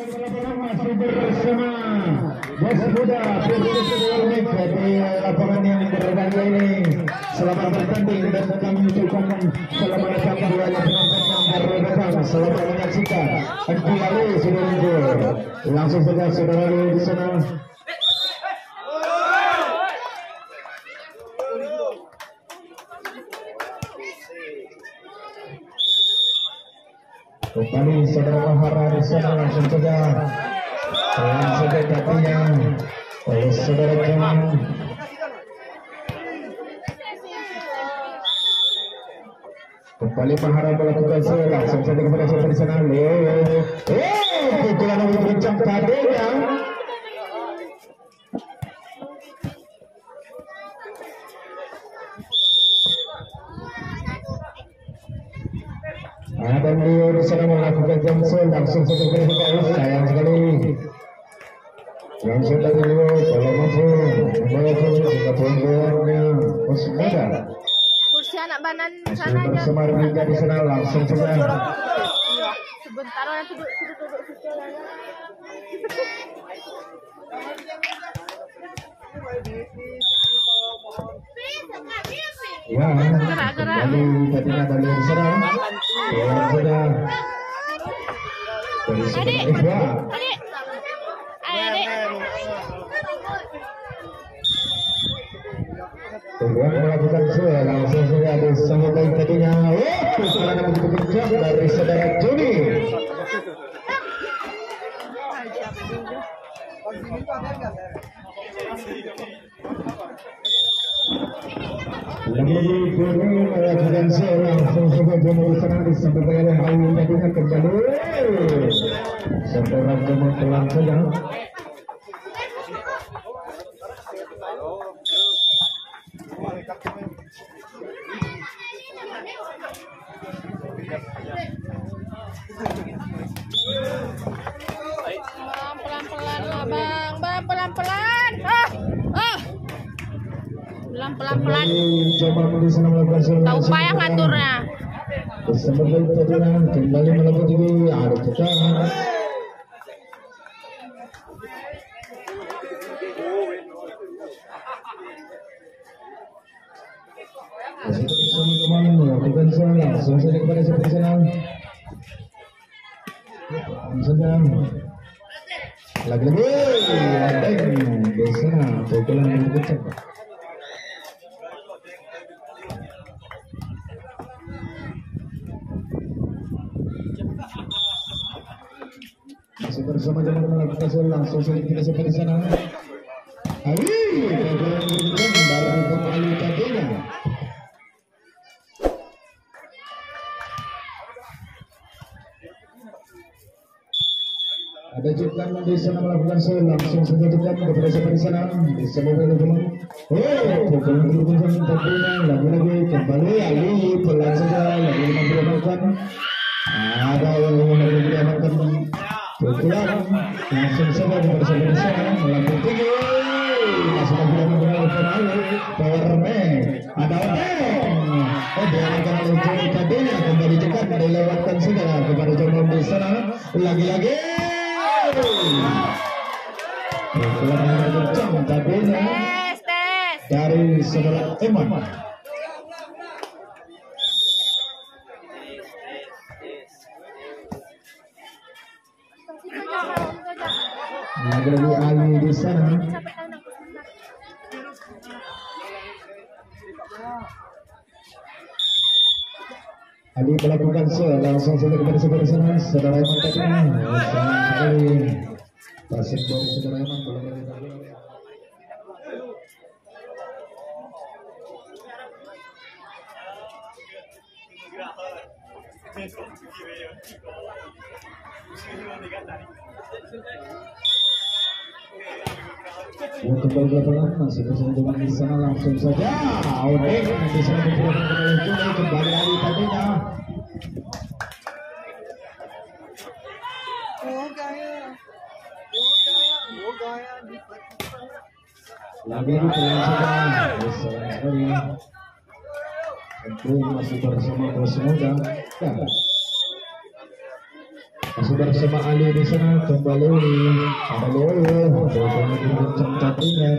Bola masih bersama BOS MUDA di lapangan yang berbahagia ini. Selamat bertanding dan kami ucapkan selamat datang kepada penonton yang baru datang. Selamat menyaksikan Aktiare Sidoarjo. Langsung saja saudara di sana. Kembali saudara Wahara di sana langsung saja datangnya oleh saudara Jaman. Kembali Wahara melakukan serangan langsung saja kepada saudara di sana. Pukulan yang diberikan padanya. Dan beliau disana melakukan jam langsung saja berhubungan sayang sekali. Langsung dari beliau kalau mampu sudah penggoyangnya Muda. Kursi anak banan sana aja. Semar Mingga di sana langsung saja. Sebentar orang duduk-duduk ya, lalu tadinya dari diserang. Melakukan langsung saja disambutan tadinya. Dari saudara Juni. Lebih kurang melakukan langsung saja pemeriksaan disambut oleh Ayu tadinya kembali. Saudara Jaman pelan saja. Pelan-pelan lah bang, pelan-pelan. Pelan-pelan. Tahu payah ngaturnya. Kembali melakukan ini ada kita. Melakukan langsung saja kepada seperti sana. Sedang lagi di sana pukulan yang kecil. Masih bersama jalan melakukan langsung saja kepada seperti sana. Ayo, baru kembali tadinya. Ada juga di sana melakukan langsung saja juga kepada seperti sana. Semoga teman-teman. Pukulan berhubungan tentunya lagi-lagi kembali Ali pelan saja lagi diamankan. Ada yang lagi diamankan pukulan langsung saja kepada seperti sana melambung tinggi. Masih diamankan Ali Permen. Ada diamankan oleh Joni tadinya kembali juga dilewatkan saja kepada Jaman di sana lagi-lagi. Dari saudara Eman. Lagi-lagi Ali di sana. Ali melakukan langsung saja kepada saudara sana. Saudara Eman tadi pasir dari saudara Eman belum ada. Untuk lapangan masih bersama di sana langsung saja. Odeng di sana kembali lagi tadinya. Lagi masih bersama BOS MUDA. Sudah sama Ali di sana kembali kembali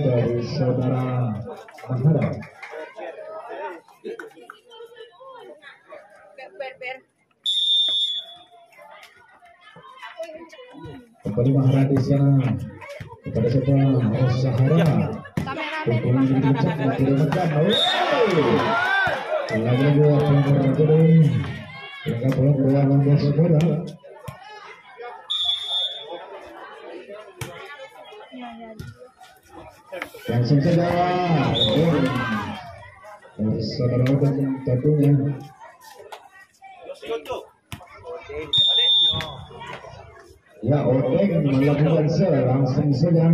dari saudara Muda. Kembali Mahara di sana kepada saudara Sahara. Kumpulan di Cak lagi langsung saja saudara udah tentunya ya Odeng melakukan langsung saja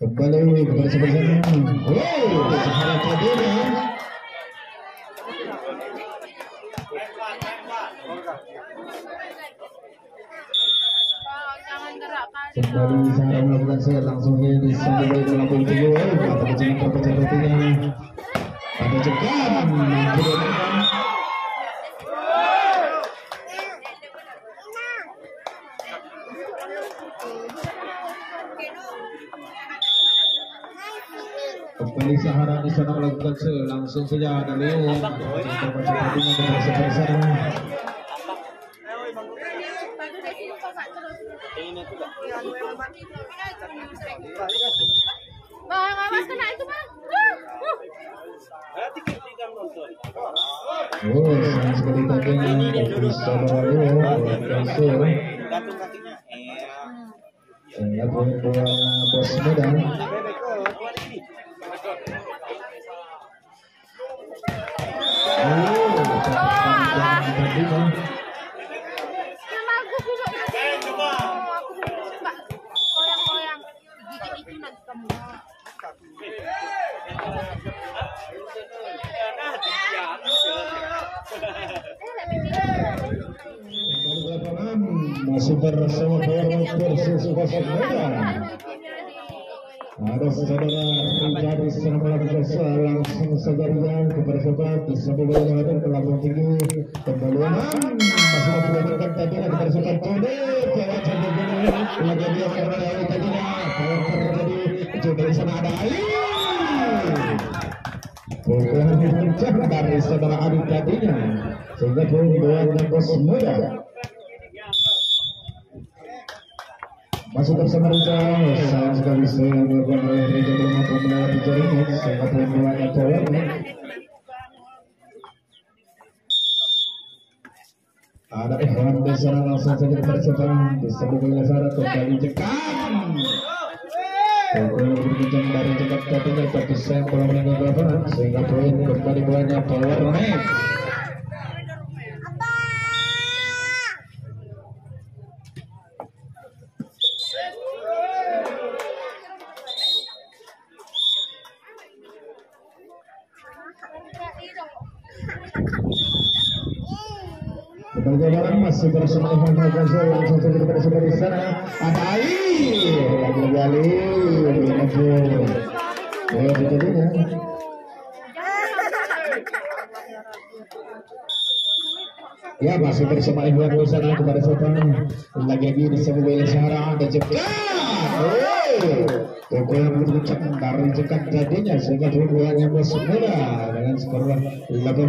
kembali kepada sebelahnya Sahara tadi kembali Sahara melakukan set langsung ini sampai dalam video terpecah rotinya ada cekan kembali Sahara di sana melakukan set langsung saja dari Bang, awas kena itu bang. Masih bersama ada saudara menjadi langsung saudara kepada sahabat di tinggi masih tadi kepada sahabat sana ada bukan dari saudara adik tadinya sehingga BOS Muda masuk bersama Rica, sayang sekali saya melakukan Rica belum mampu melewati jaringan, saya akan melewati jaringan. Ada ikhwan di sana langsung saja dipersiapkan, di sebuah lasara kembali cekam. Kembali berbincang dari cekam kakinya, tapi saya belum meninggal lapangan, sehingga poin kembali banyak power net. Kepada masih bersama Ivan langsung saja kepada saudara di sana ada Ali ya masih bersama Ivan di sana kepada saudara lagi di sebuah Sahara ada cepat kemudian mengucap dari cekat jadinya sehingga keunggulannya BOS Muda dengan skor 18-14.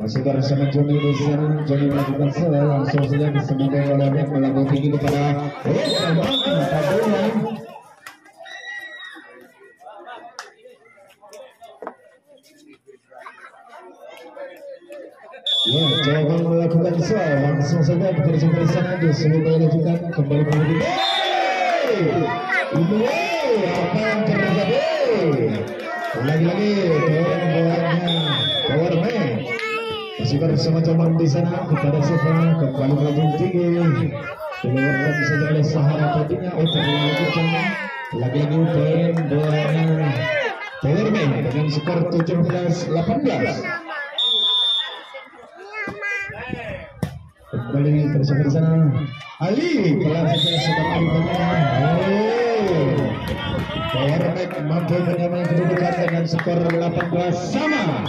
Masih bersama Joni di sana, Joni melakukan salah langsung saja disembunyi oleh Mek melakukan tinggi kepada ya, jawaban melakukan salah langsung saja bersama sana disembunyi melakukan kembali kembali. Apa yang terjadi? Lagi-lagi powernya. Masih bersama Jamal di sana kepada Sifra kembali melambung tinggi keluarkan saja oleh Sahara tadinya untuk melakukan lagi-lagi poin bolanya Powerman dengan skor 17-18. Kembali bersama di sana Ali pelan saja saudara Ali Powerman mampu menyamai kedudukan dengan dengan skor 18 sama.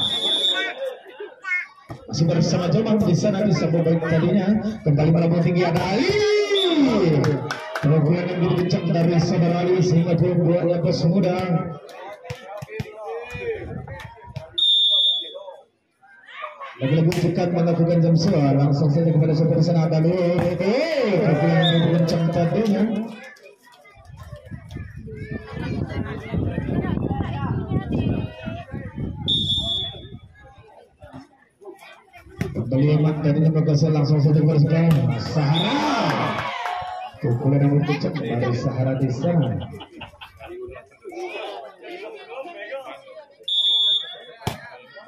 Masih bersama Jombang di sana di sebuah baik tadinya. Kembali malam tinggi ada Ali. Kemudian ambil kencang dari saudara Ali sehingga buahnya BOS MUDA. Lagu-lagu dekat melakukan jam suara. Langsung saja kepada saudara sana ada Ali. Kemudian ambil kencang tadinya. Kelimat darinya bergeser langsung satu persebaya Sahara. Pukulan yang dicek dari Sahara di sana.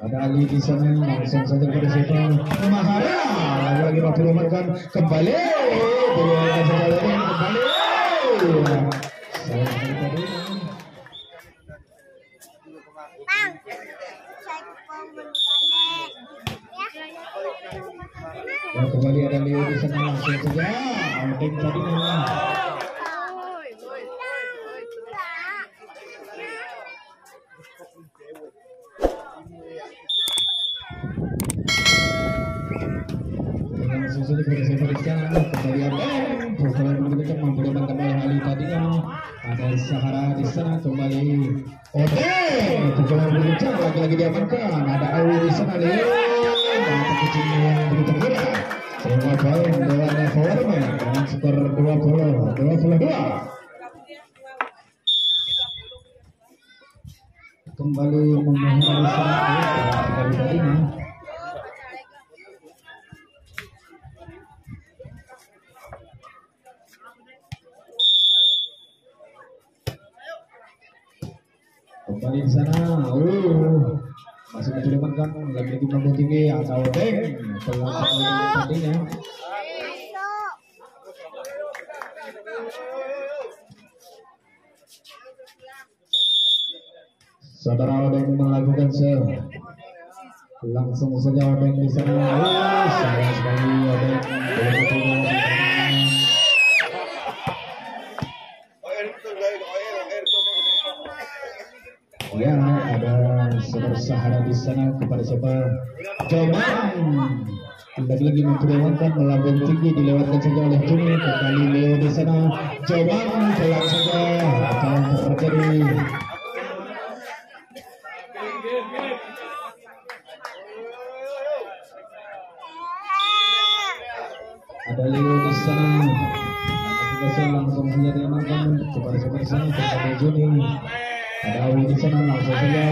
Ada Ali di sana langsung satu persebaya Mahara. Lagi-lagi mampu menekan kembali. Ya, kembali ada Leo di sana langsung saja. Anting tadi memang. Langsung saja kepada saya berikan kembali ada. Pertandingan berikutnya mampu datang oleh Ali tadi kan ada Sahara di sana kembali. Oke, pertandingan berikutnya lagi-lagi diamankan ada Awi di sana Leo. Kembali memohon sana. Kembali di sana. Masih menjelekkan lagi mampu tinggi atau deng tadinya. Saudara Odeng melakukan share. Langsung saja Odeng di sana. Sayang sekali Odeng. Ya, ada saudara Sahara di sana kepada siapa? Jombang. Lagi-lagi memperlewatkan melambung tinggi dilewatkan saja oleh Juni. Kembali Leo di sana. Jombang jalan saja akan terjadi. Ada Leo di sana. Kita langsung saja diamankan kepada siapa di sana? Kepada Juni. Ada Awi di sana langsung saja.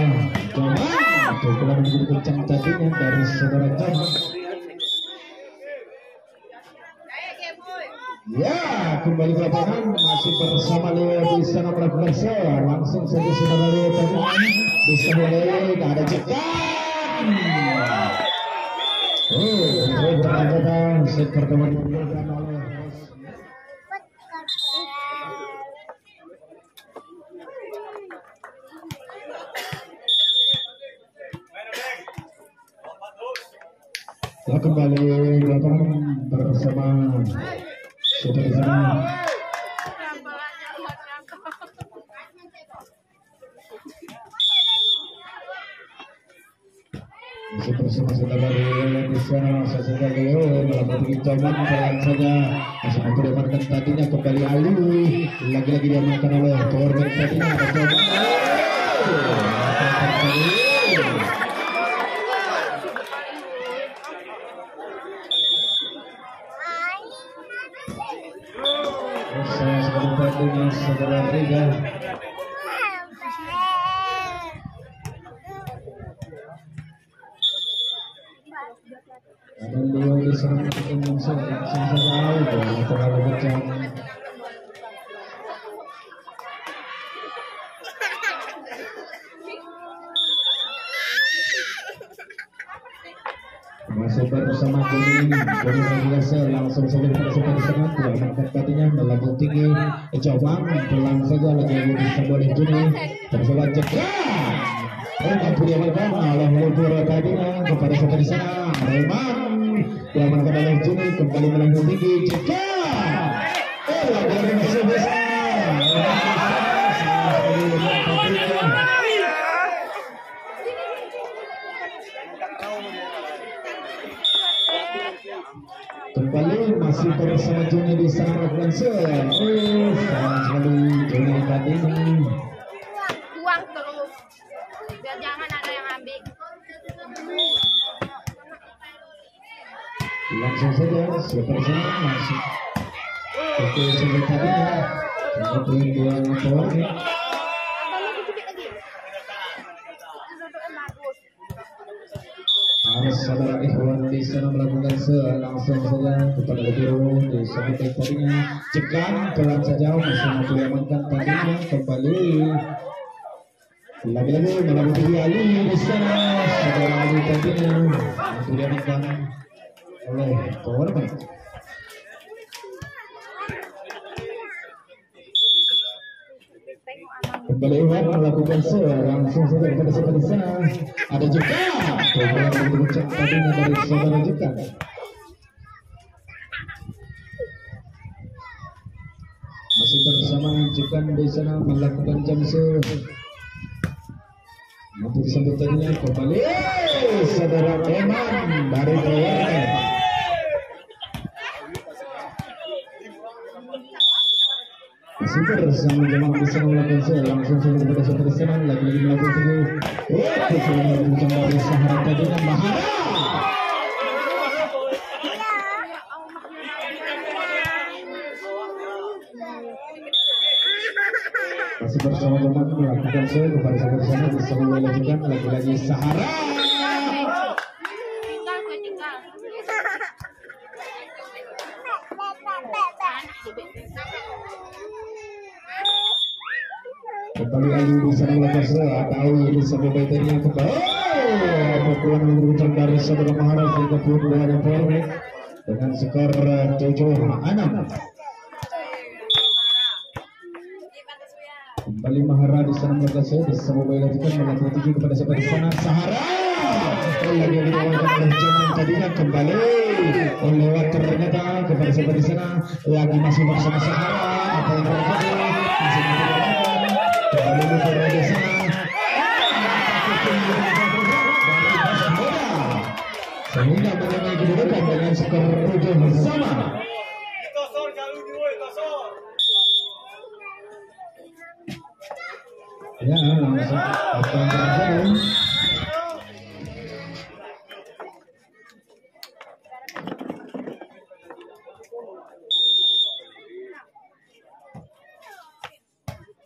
Jombang pukulan begitu kencang tadinya dari saudara Jombang. Ya, kembali ke lapangan masih bersama Leo di sana melakukan share. Langsung saja saudara Leo tadi di sana Leo ada jekan. Oh, berada set pertama ya, kembali datang bersama saudara sana. Masih bersama saudara di sana, saudara Leo melambati jaman pelan saja. Masih mampu diamankan tadinya kembali Ali. Lagi-lagi diamankan oleh korban tadinya ada Jombang. Saya sebelum tadinya saudara Rega. Ada Leo di sana langsung terlalu kencang. Masih bersama Juni, langsung saja bersama di sana, diamankan tadinya melambung tinggi, Jombang pulang saja lagi di sebuah Juni, terselat jekan, mampu diamankan oleh Lubur tadinya kepada saudara di sana, Reman, diamankan oleh Juni kembali melambung tinggi, jekan, lagi masih besar. Kembali masih bersama Juni di sana Bronsil. Sekali Juni tadi buang terus biar jangan ada yang ambil. Langsung saja super sana masih. Oke tadi ya. Satu dua motor. Saudara Ikhwan di sana melakukan langsung saja kepada biru di sekitar tadinya cekan jalan sejauh masih mengamankan tadinya kembali lagi-lagi melakukan Ali di sana saudara Ali tadinya untuk diamankan oleh korban. Kembali Iwan melakukan langsung saja kepada saudara di sana ada juga berbincang tadinya dari saudara juga. Masih bersama juga di sana melakukan jam mampu disambut tadinya kembali saudara Teman dari Teman. Masih bersama jemaah di sana melakukan langsung saja kepada saudara di sana lagi melakukan dari Sahara tadinya Mahara. Masih bersama jemaah melakukan kepada saudara sana bisa melanjutkan lagi-lagi Sahara. Kembali Ali di sana melakukan atau di sana baitnya kembali. Pukulan menurunkan dari saudara Mahara 32-40 dengan skor 7-6. Kembali Mahara di sana melakukan disambut baitnya melakukan tuju kepada saudara di sana Sahara. Lagi dilakukan oleh Jaman tadinya kembali lewat ternyata kepada saudara di sana lagi masih bersama Sahara apa yang terjadi masih berlaku. Kembali saudara di sana. Sehingga mengenai kedudukan dengan skor 7 bersama. Ya, langsung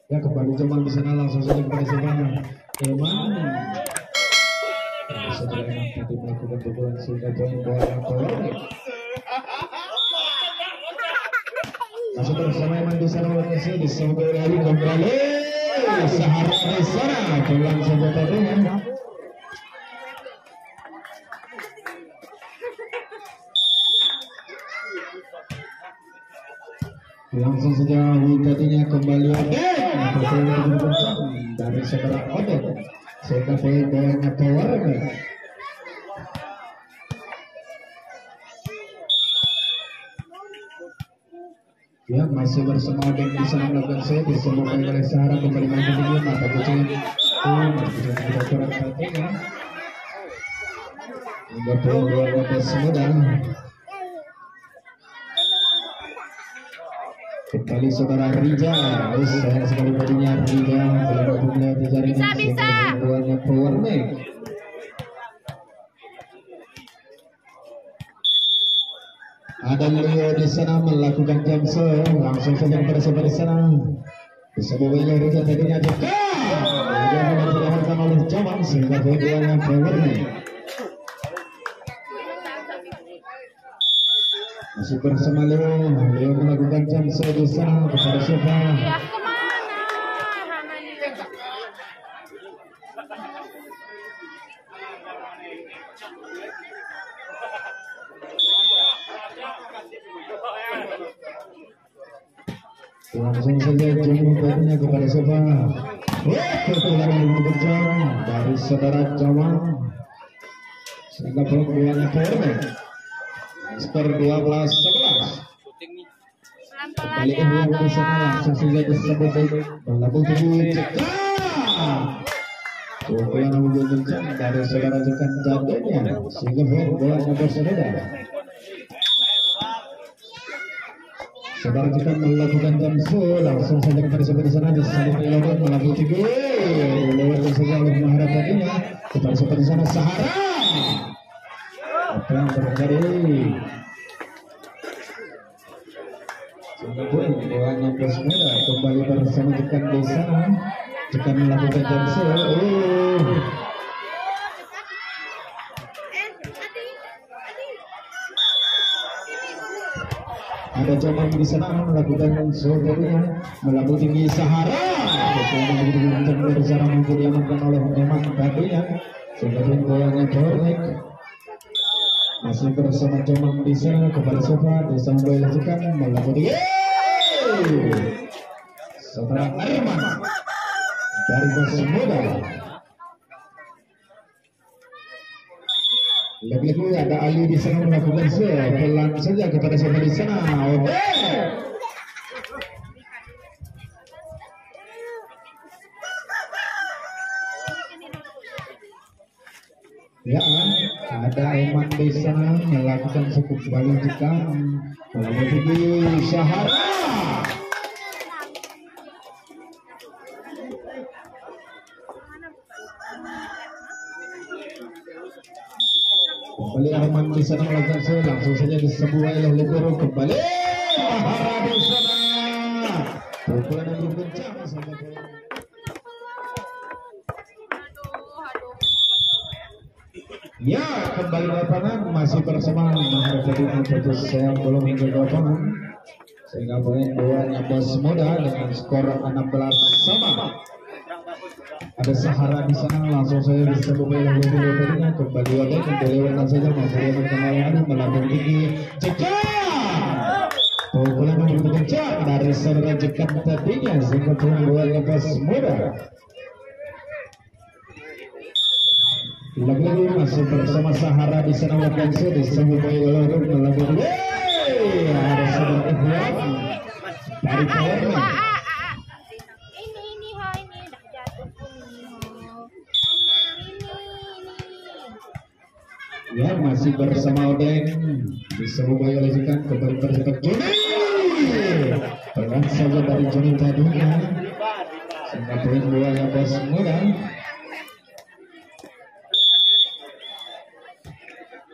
ya kembali cuman di sana langsung saja kepada sana. Setelah nanti melakukan pukulan sehingga poin bola kolor. Masih bersama Iman di sana Malaysia di sebuah lalu kembali Sahara di sana pulang saja tadinya. Langsung saja tadinya kembali ada dari saudara Odek. Sehingga poin bolanya keluar. Ya masih bersama dengan di sana melakukan saya di semua oleh Sahara kembali maju dulu mata kucing. Masih tidak kurang pentingnya. Hingga poin bola BOS MUDA. Kembali saudara Rija, sayang sekali tadinya Rija belum melihat jaringan sehingga keduanya keluar nih. Ada Leo di sana melakukan jam langsung saja kepada saudara sana. Bisa bawanya Rija tadinya juga. Rija memang dilaporkan oleh Jaman sehingga keduanya keluar nih. Masih bersama Leo, Leo melakukan jam di sana kepada siapa? Ya, kemana? Langsung saja jemputnya kepada siapa? Dari saudara Jawa sehingga pelakuannya keluar. Skor 12-11. Kembali Iwan di sana langsung saja disambut melakukan tujuh cekan. Kemudian menunjukkan dari saudara cekan jatuhnya sehingga bola bersaudara. Saudara jika melakukan damsu langsung saja kepada saudara sana disalip lewat melalui tiga lewat saja oleh Maharaj tadinya kepada saudara sana Sahara. Apa yang terjadi? Sungguh Dewan yang Muda kembali bersama Jekan di sana. Jekan melakukan damsu. Ada jaman di sana melakukan saudaranya melabuh tinggi Sahara. Kemudian bersama mampu diamankan oleh emang tadinya. Saudaranya goyangnya corek. Masih bersama jaman di sana kepada sofa disambung lanjutkan melabuh tinggi. Saudara Arman dari BOS Muda. Lebih-lebih ada Ali di sana melakukan pelan saja kepada saudara di sana. Ya, ada Eman di sana melakukan cukup banyak jika melakukan Sahara. Kembali Arman di sana melakukan langsung saja disebut oleh Lekoro kembali Mahara di sana. Pukulan yang berkencang sama ya kembali lapangan masih bersama Mahara jadi untuk saya belum hingga lapangan sehingga boleh dua BOS Muda dengan skor 16 sama. Ada Sahara di sana langsung saya bisa kembali kembali oleh kembali saja masih ada melambung tinggi Jekan pukulan yang kencang dari saudara Jekan tadinya sehingga dua BOS Muda lagi masih bersama Sahara di sana melakukan disambut oleh melambung tinggi ada saudara Ikhwan dari Jerman. Ya masih bersama Odeng disuruh bayarkan kepada perspektif Juni. Pelan saja dari Juni tadinya. Sehingga poin dua yang BOS Muda.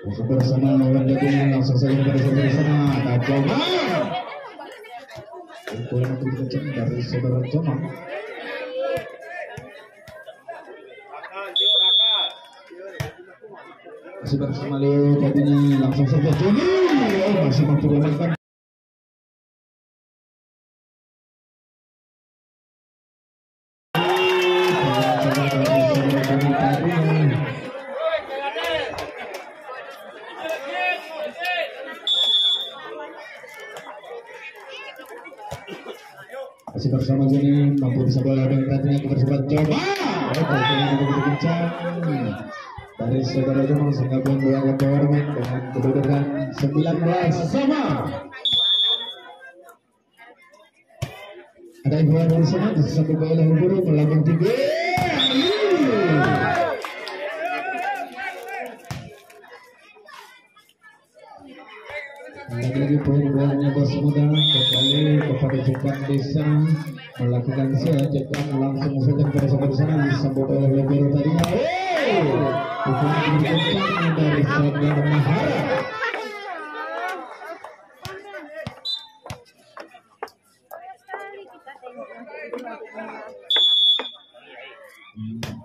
Masih bersama lawan Jagung langsung saja bersama sana. Ada Joma. Ukuran terkecil dari saudara Joma. Masih bersama Leo tadinya langsung saja Juni masih mampu diamankan masih bersama Juni mampu disambal dan tadinya bersebat coba dari saudara Jum'at sehingga pun dua kedudukan dengan kedudukan 19 sama. Ada ibu dari sana disambut oleh guru melambung tinggi. Lagi-lagi poin bolanya BOS Muda kembali kepada Jekan desa melakukan Jekan langsung saja kepada saudara sana disambut oleh guru tadinya. Bukan berkencang dari saudara Mahara.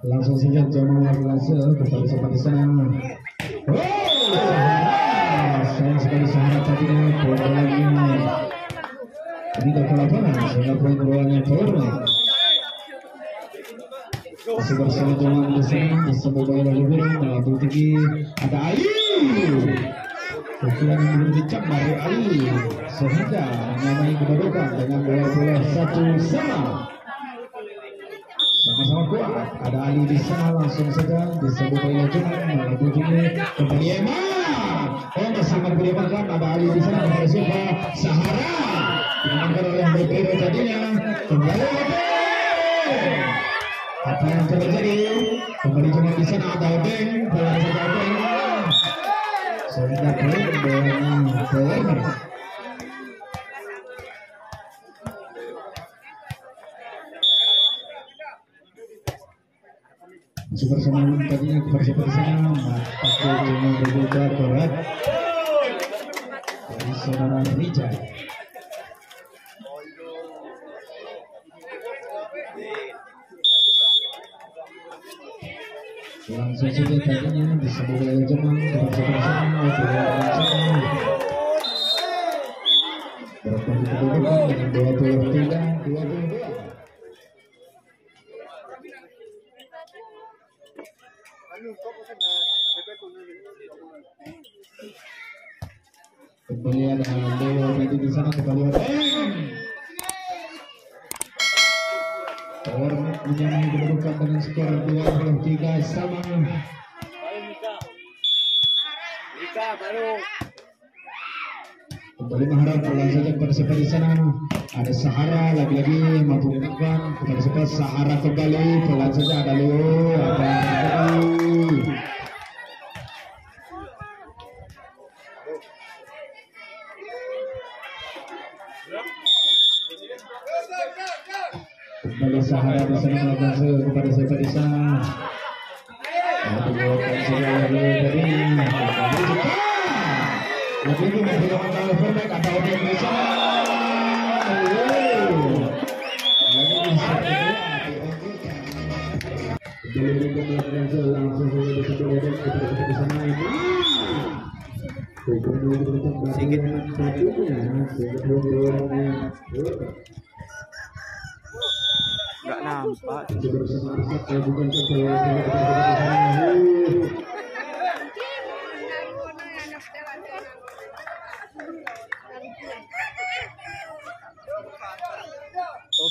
Langsung saja Jamal Nasir kepada saudara sana. Sayang sekali Sahara tadinya bola ini ke lapangan sehingga poin bolanya turun. Masih bersama Jaman di sana, disambut oleh Lebur, melambung tinggi, ada Ali. Pukulan yang dicap dari Ali, sehingga menyamai kedudukan dengan bola-bola satu sama. Sama-sama kuat, ada Ali di sana langsung saja, disambut oleh Jaman, melambung tinggi, kembali Eman. Oh masih mampu diamankan, ada Ali di sana, dari Sofa Sahara. Diamankan oleh Lebur tadinya, kembali Lebur. Apa yang terjadi? Kembali cuma di sana ada Odeng, bola saja Odeng. Sehingga bolanya keluar. bersama-sama pakai ilmu berbeda berat dari saudara Rija. Langsung saja tadinya disambut oleh jemaah bersama-sama bersama-sama dengan 22-22. Kembali ada Dewa tadi di sana, kita lihat Hormat menyamai kedudukan dengan skor 23 sama. Kembali mengharap pulang saja Persib di sana. Ada Sahara lagi-lagi mampu menekan Persib. Sahara kembali pulang saja, ada Leo, ada Leo. Kembali Sahara di sana melakukan kepada saya di sana. Enggak nampak bukan oh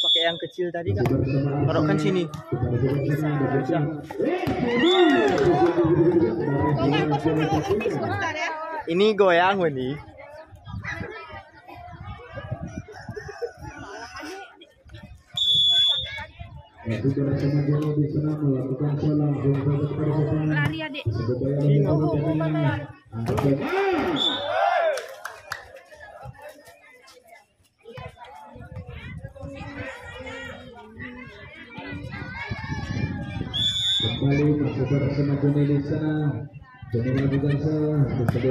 pakai yang kecil tadi kan taruhkan sini ini goyang ini. Lari adik. Kembali masuk bersama Joni di sana. Joni melakukan tadi.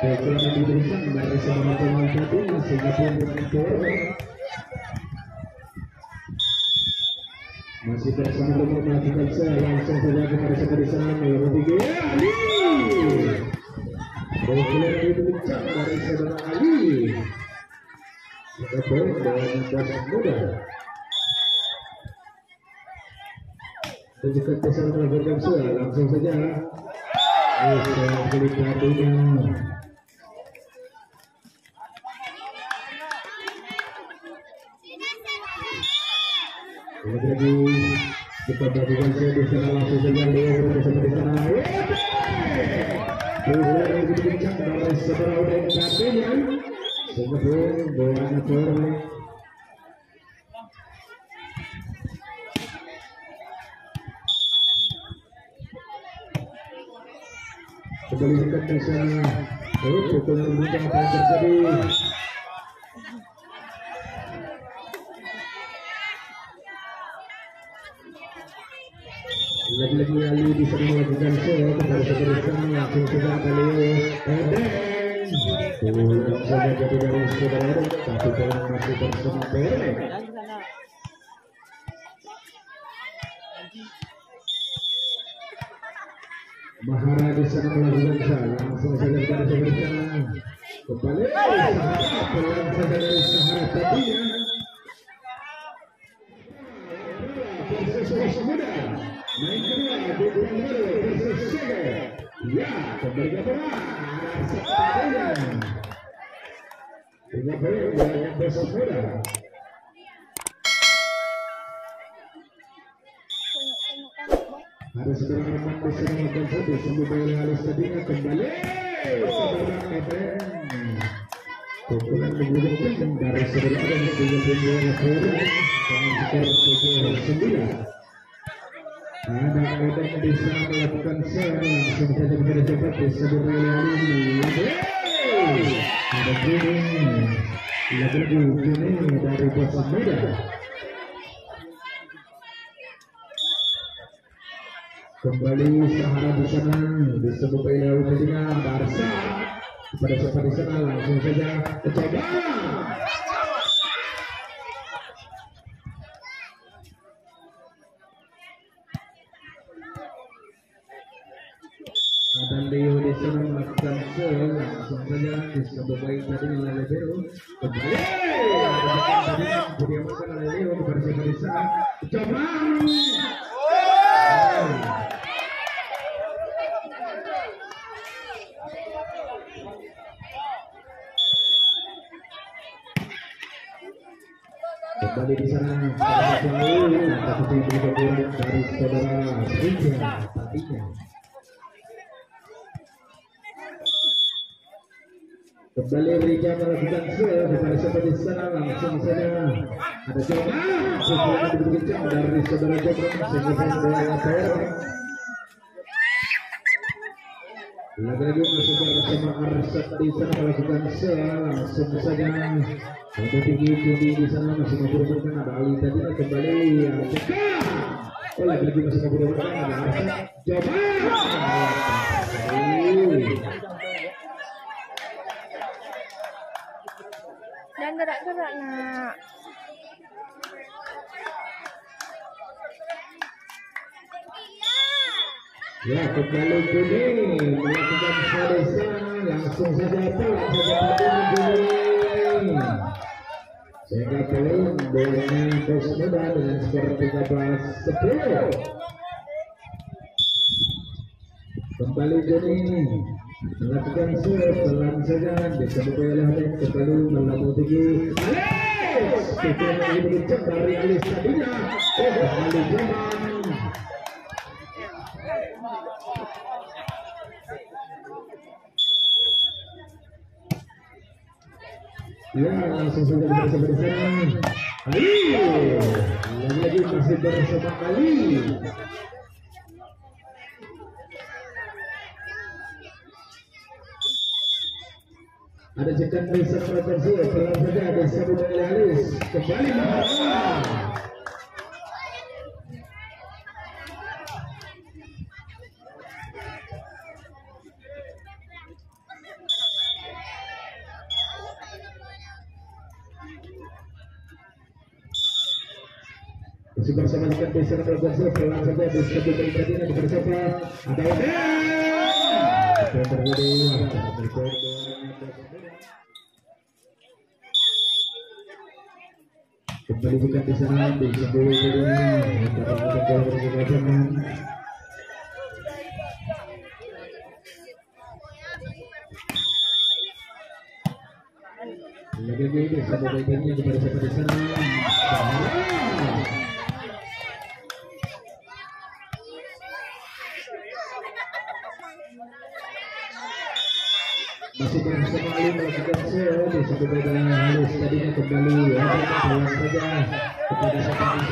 Baiklah diberikan dari seorang pemain satu sehingga masih bersama untuk melakukan langsung saja kepada sekali sana nomor 3 Ali. Baiklah diberikan dari saudara Ali. Sudah baik dengan BOS MUDA. Tunjukkan pesan terhadap langsung saja. Jadi kita bagikan saya di sana langsung saja dia bersama di sana. Boleh dibincang dari seberapa dan satunya. Sebelum bolanya turun. Kembali ke sana. Pukulan mudah akan terjadi. Lagi-lagi Ali bisa melakukan show kepada keterusan langsung sudah kali Eden pulang saja jadi dari saudara tapi pulang masih bersama Perek. Mahara di sana melakukan show langsung saja kepada keterusan kembali Sahara pulang saja dari Sahara tadinya BOS MUDA main kedua di bulan baru ya kembali ke harus kembali. Ada yang bisa melakukan serangan langsung saja kepada cepat disebut oleh Ali. lagu ini dari BOS MUDA. Kembali Sahara di sana disebut pelaut dengan Barca. Kepada siapa di sana langsung saja coba. Dan Leo di sana melakukan gol langsung saja disebut baik tadi oleh Leo. Kembali diamankan oleh Leo kepada siapa di sana coba. Kembali di sana dari saudara Rizya tadinya. Kembali Rizya melakukan serve kepada siapa di sana langsung saja ada serangan dari saudara Jepang. Lagi-lagi masuk bersama Arsat di sana melakukan sel langsung saja ada tinggi di sana masih memperlukan ada Ali tadi kembali ya cekak. Oh lagi-lagi masih memperlukan ada Arsat coba. Dan gerak-geraknya ya kembali Juni melakukan selesa langsung saja pulang sehingga pulang bolanya BOS MUDA dengan skor 13-10. Kembali Juni melakukan setelan saja disebut oleh Alex kembali melambung tinggi Alex setelah lagi bergerak dari Alex tadinya kembali Jepang. Ya langsung saja bersama-sama ayo lagi-lagi masih bersama kali ada cekan di sebelah tersebut pelan saja ada satu dari Aris kembali ke masih bersama dengan BOS MUDA pelan saja disebut dari tadi yang bersama ada kembali bukan di sana disebut dari lagi-lagi disebut baiknya kepada siapa di sana masih bersama Ali melakukan sel disebut baiknya halus tadinya kembali ya pelan saja kepada siapa di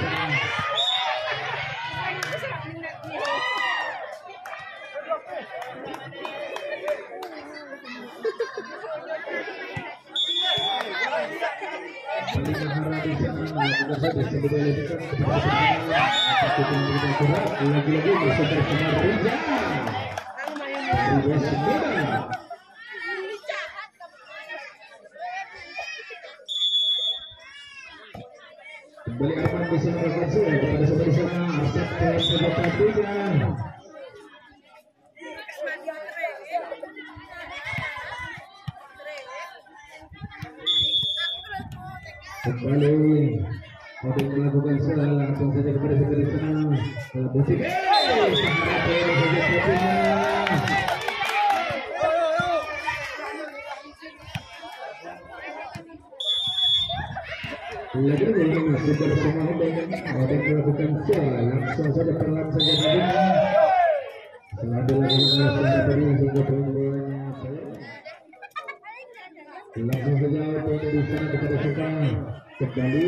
sana kembali aman di sana kepada sebelah sana Arsat. Kembali untuk melakukan salah langsung saja kepada sekali sana musik lagi-lagi masih bersama untuk melakukan salah langsung saja perlahan saja selalu lagi-lagi langsung saja untuk di sana kepada Sukan kembali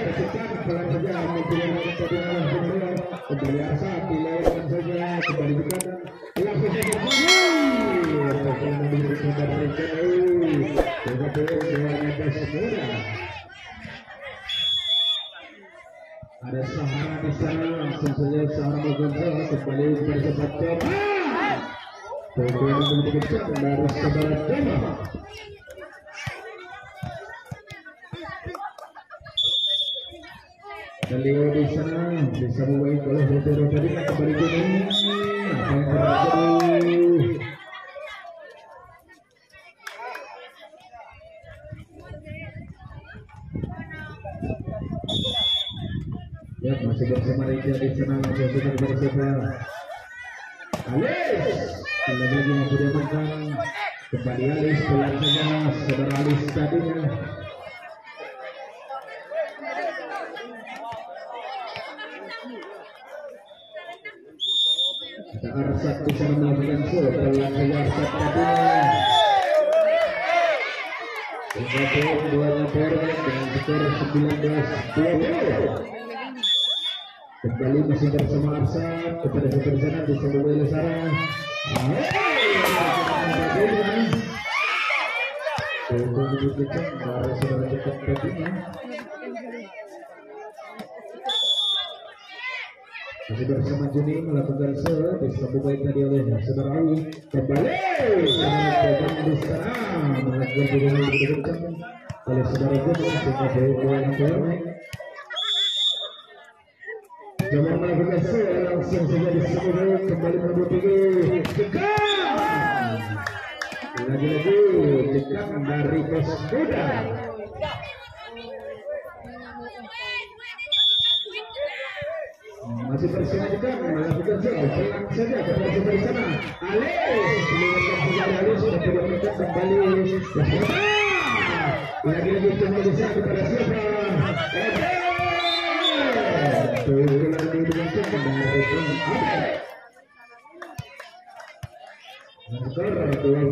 Sukan pelan saja memilih pertandingan senior kembali Arsa dilakukan saja kembali Sukan langsung saja kembali pertandingan dari Ada Sahara di sana, langsung saja Sahara menggonjol kembali bercepat coba. Kemudian sedikit terbaris ke barat timur. Beliau di sana bisa membaik oleh Rotero tadi kembali kuning. Apa yang terjadi? Ya, masih bersama Rija di sana, masih bersama Alis. Kembali yang sudah makan, kembali Alis, pulang saja, saudara Alis tadinya. Ada Arsat di sana melakukan show, pulang saja Arsat tadinya. Kemudian dua lapor dengan skor 19-20. Kembali masih bersama Arsat kepada pekerjaan di seluruh Lesara. Masih bersama Juni melakukan serve di seluruh baik tadi oleh saudara Ali. Kembali di sana melakukan dengan kencang oleh saudara Juni sehingga baik. Jangan melakukan sel, langsung saja disambung kembali merebut ini. Cekam! Lagi-lagi, cekam dari BOS MUDA. Masih bersama cekam, melakukan sel, pulang saja kepada bersama. Alis, melakukan saja Alis, tapi mereka kembali. Lagi-lagi, cekam bisa kepada siapa? Oke! Kembali Ali kepada sana langsung saja lagi merebut tinggi Sahara dari dari Sahara sehingga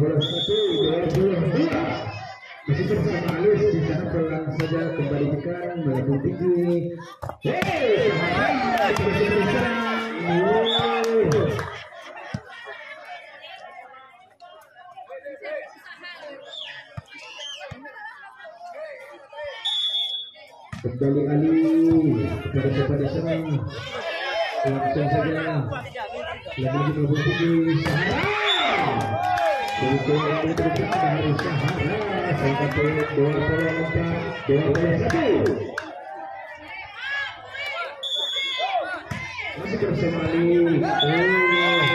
masih bersama Ali.